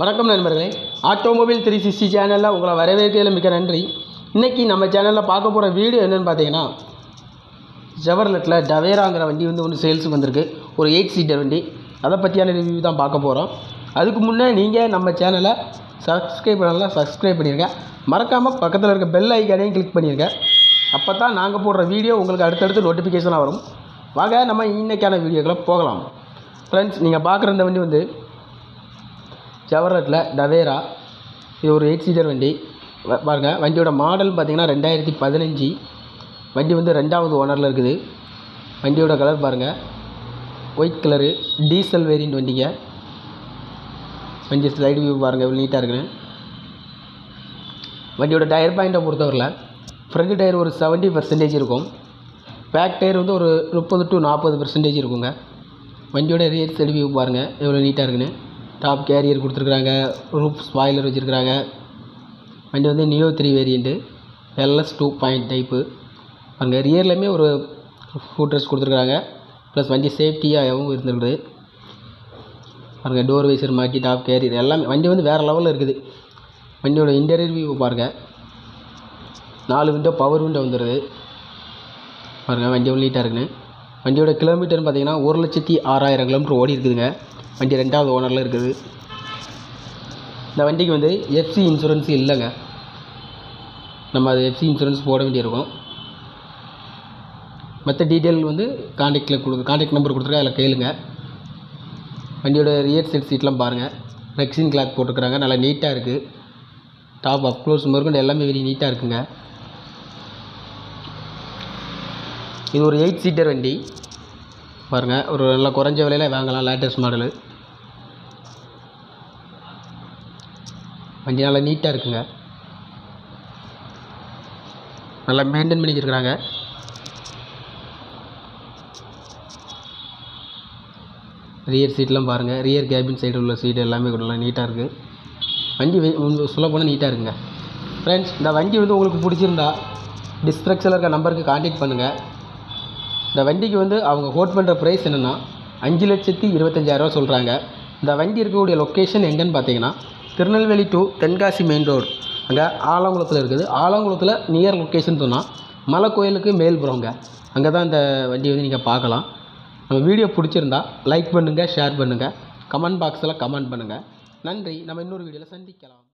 வணக்கம் நண்பர்களே, ஆட்டோமொபைல் 360 சேனலில் உங்களை வரவேற்கையில் மிக நன்றி. இன்றைக்கி நம்ம சேனலில் பார்க்க போகிற வீடியோ என்னென்னு பார்த்தீங்கன்னா, ஜவர்லெட்டில் டவேராங்கிற வண்டி வந்து ஒன்று சேல்ஸுக்கு வந்திருக்கு. ஒரு 8 சீட்டர் வண்டி, அதை பற்றியான ரிவ்யூ தான் பார்க்க போகிறோம். அதுக்கு முன்னே நீங்கள் நம்ம சேனலை சப்ஸ்கிரைப் பண்ணலாம், சப்ஸ்கிரைப் பண்ணிடுங்க. மறக்காமல் பக்கத்தில் இருக்க பெல் ஐக்கானையும் கிளிக் பண்ணிடுங்க. அப்போ தான் நாங்கள் போடுற வீடியோ உங்களுக்கு அடுத்தடுத்து நோட்டிஃபிகேஷனாக வரும். வாங்க நம்ம இன்றைக்கான வீடியோக்களை போகலாம். ஃப்ரெண்ட்ஸ், நீங்கள் பார்க்குற இந்த வண்டி வந்து ஜவர்லெட்டில் டவேரா. இது ஒரு 8 சீட்டர் வண்டி. பாருங்கள், வண்டியோட மாடல் பார்த்திங்கன்னா 2015. வண்டி வந்து 2வது ஓனரில் இருக்குது. வண்டியோட கலர் பாருங்கள், ஒயிட் கலரு, டீசல் வேரியண்ட் வண்டிங்க. வண்டி ஸ்லைடு வியூ பாருங்கள், இவ்வளோ நீட்டாக இருக்குது. வண்டியோட டயர் பாயிண்டை பொறுத்தவரையில் ஃப்ரண்ட் டயர் ஒரு 70% இருக்கும், பேக் டயர் வந்து ஒரு 30 to 40% இருக்குங்க. வண்டியோட ரியர் சைடு வியூ பாருங்கள், எவ்வளோ நீட்டாக இருக்குன்னு. டாப் கேரியர் கொடுத்துருக்குறாங்க, ரூப் ஸ்பாய்லர் வச்சுருக்குறாங்க. வண்டி வந்து நியோ 3 வேரியண்ட்டு, LS 2.0 டைப்பு. அங்கே ரியர்லேயுமே ஒரு ஃபூட்ரெஸ்ட் கொடுத்துருக்குறாங்க. ப்ளஸ் வண்டி சேஃப்டியாகவும் இருந்துருக்குது. பாருங்கள், டோர் வைசர் மாட்டி, டாப் கேரியர் எல்லாமே. வண்டி வந்து வேறு லெவலில் இருக்குது. வண்டியோட இன்டீரியர் வியூ பாருங்கள், 4 விண்டோ பவர் விண்டோ வந்துடுது. பாருங்கள், வண்டி ஒன்று நீட்டாக இருக்குன்னு. வண்டியோட கிலோமீட்டர்னு பார்த்தீங்கன்னா 1,06,000 கிலோமீட்டர் ஓடி இருக்குதுங்க. வண்டி 2வது ஓனரில் இருக்குது. இந்த வண்டிக்கு வந்து FC இன்சூரன்ஸ் இல்லைங்க. நம்ம அது FC இன்சூரன்ஸ் போட வேண்டியிருக்கும். மற்ற டீட்டெயில் வந்து காண்டாக்ட் நம்பர் கொடுத்துருக்கா, அதில் கேளுங்க. வண்டியோட ரியர் சீட்லாம் பாருங்கள், ரெக்ஸின் கிளாத் போட்டுருக்குறாங்க, நல்லா நீட்டாக இருக்குது. டாப் அப்க்ளோஸ் மறுக்கொண்டு எல்லாமே வெளியே நீட்டாக இருக்குங்க. இது ஒரு 8 சீட்டர் வண்டி. பாருங்கள், ஒரு நல்லா குறைஞ்ச விலையில் வாங்கலாம், லேட்டஸ்ட் மாடலு. வண்டி நல்லா நீட்டாக இருக்குங்க, நல்லா மெயின்டைன் பண்ணி வச்சுருக்குறாங்க. ரியர் சீட்லாம் பாருங்கள், ரியர் கேபின் சைடு உள்ள சீடு எல்லாமே நல்லா நீட்டாக இருக்குது. வண்டி சொல்லப்போனால் நீட்டாக இருக்குங்க. ஃப்ரெண்ட்ஸ், இந்த வண்டி வந்து உங்களுக்கு பிடிச்சிருந்தா டிஸ்கிரிப்ஷனில் இருக்க நம்பருக்கு காண்டாக்ட் பண்ணுங்கள். இந்த வண்டிக்கு வந்து அவங்க கோட் பண்ணுற ப்ரைஸ் என்னென்னா 5,25,000 சொல்கிறாங்க. இந்த வண்டி இருக்கக்கூடிய லொக்கேஷன் எங்கேன்னு பார்த்தீங்கன்னா, Tirunelveli to Tenkasi main road, அங்கே ஆலங்குளத்தில் இருக்குது. ஆலங்குளத்தில் நியர் லொக்கேஷன் சொன்னால் மலை கோயிலுக்கு மேல்புறங்க, அங்கே தான் இந்த வண்டி வந்து நீங்கள் பார்க்கலாம். நம்ம வீடியோ பிடிச்சிருந்தா லைக் பண்ணுங்கள், ஷேர் பண்ணுங்கள், கமெண்ட் பாக்ஸில் கமெண்ட் பண்ணுங்கள். நன்றி. நம்ம இன்னொரு வீடியோவில் சந்திக்கலாம்.